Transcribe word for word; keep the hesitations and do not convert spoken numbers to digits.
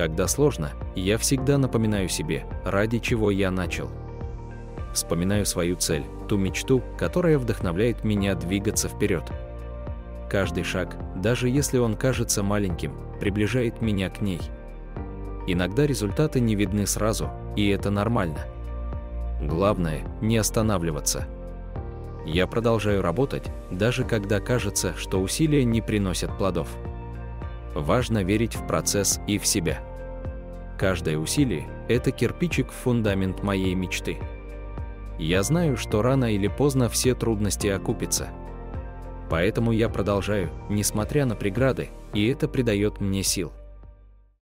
Когда сложно, я всегда напоминаю себе, ради чего я начал. Вспоминаю свою цель, ту мечту, которая вдохновляет меня двигаться вперед. Каждый шаг, даже если он кажется маленьким, приближает меня к ней. Иногда результаты не видны сразу, и это нормально. Главное – не останавливаться. Я продолжаю работать, даже когда кажется, что усилия не приносят плодов. Важно верить в процесс и в себя. Каждое усилие – это кирпичик в фундамент моей мечты. Я знаю, что рано или поздно все трудности окупятся. Поэтому я продолжаю, несмотря на преграды, и это придает мне сил.